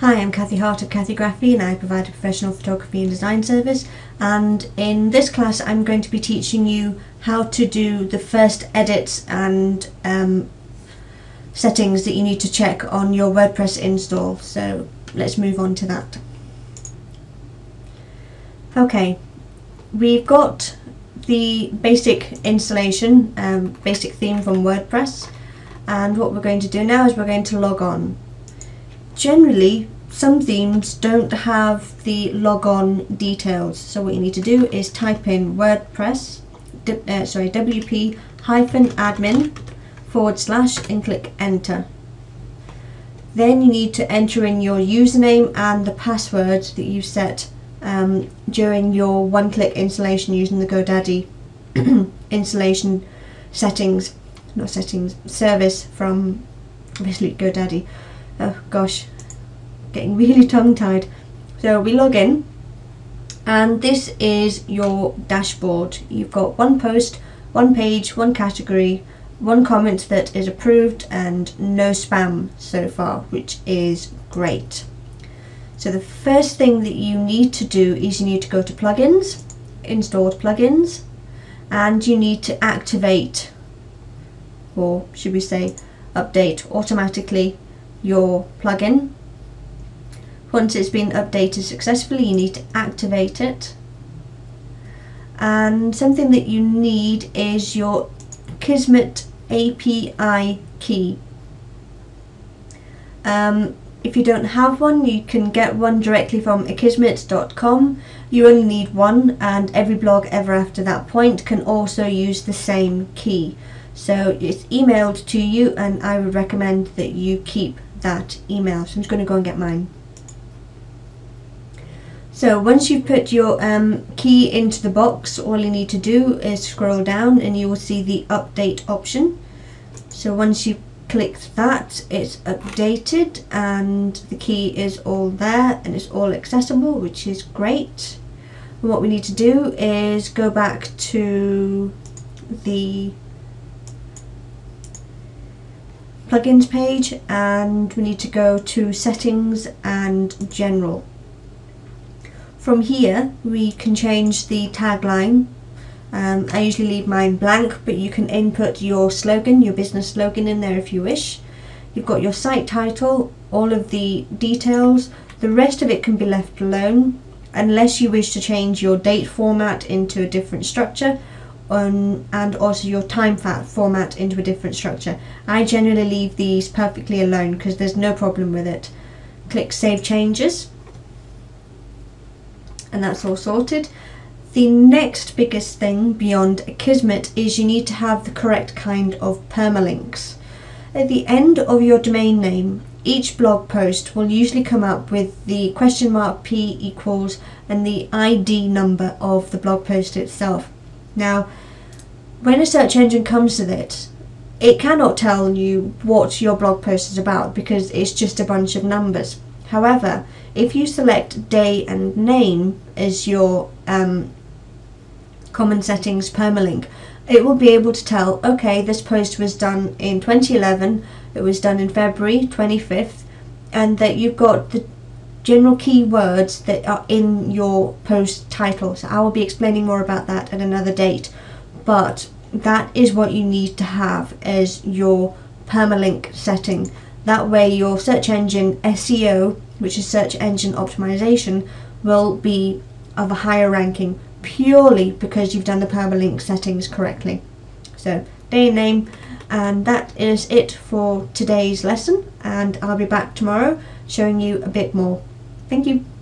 Hi, I'm Cathie Hart at Cathiegraphy and I provide a professional photography and design service, and in this class I'm going to be teaching you how to do the first edits and settings that you need to check on your WordPress install. So let's move on to that. Okay, we've got the basic installation, basic theme from WordPress, and what we're going to do now is we're going to log on. Generally, some themes don't have the log on details, so what you need to do is type in WP-Admin / and click enter. Then you need to enter in your username and the password that you set during your one-click installation using the GoDaddy installation service from obviously GoDaddy. Oh gosh, getting really tongue-tied. So we log in, and this is your dashboard. You've got one post, one page, one category, one comment that is approved, and no spam so far, which is great. So the first thing that you need to do is you need to go to plugins, installed plugins, and you need to activate, or should we say update automatically, your plugin. Once it's been updated successfully, you need to activate it. And something that you need is your Akismet API key. If you don't have one, you can get one directly from akismet.com. You only need one, and every blog ever after that point can also use the same key. So it's emailed to you, and I would recommend that you keep that email. So I'm just going to go and get mine. So once you've put your key into the box, all you need to do is scroll down and you will see the update option. So once you click that, it's updated and the key is all there and it's all accessible, which is great. And what we need to do is go back to the plugins page, and we need to go to settings and general. From here we can change the tagline. I usually leave mine blank, but you can input your slogan, your business slogan, in there if you wish. You've got your site title, all of the details. The rest of it can be left alone unless you wish to change your date format into a different structure, and also your time format into a different structure. I generally leave these perfectly alone because there's no problem with it. Click Save Changes, and that's all sorted. The next biggest thing beyond Akismet is you need to have the correct kind of permalinks. At the end of your domain name, each blog post will usually come up with the question mark P equals and the ID number of the blog post itself. Now, when a search engine comes to this, it cannot tell you what your blog post is about because it's just a bunch of numbers. However, if you select day and name as your common settings permalink, it will be able to tell, okay, this post was done in 2011, it was done in February 25th, and that you've got the general keywords that are in your post title. So I will be explaining more about that at another date, but that is what you need to have as your permalink setting. That way your search engine SEO, which is search engine optimization, will be of a higher ranking purely because you've done the permalink settings correctly. So day and name, and that is it for today's lesson, and I'll be back tomorrow showing you a bit more. Thank you.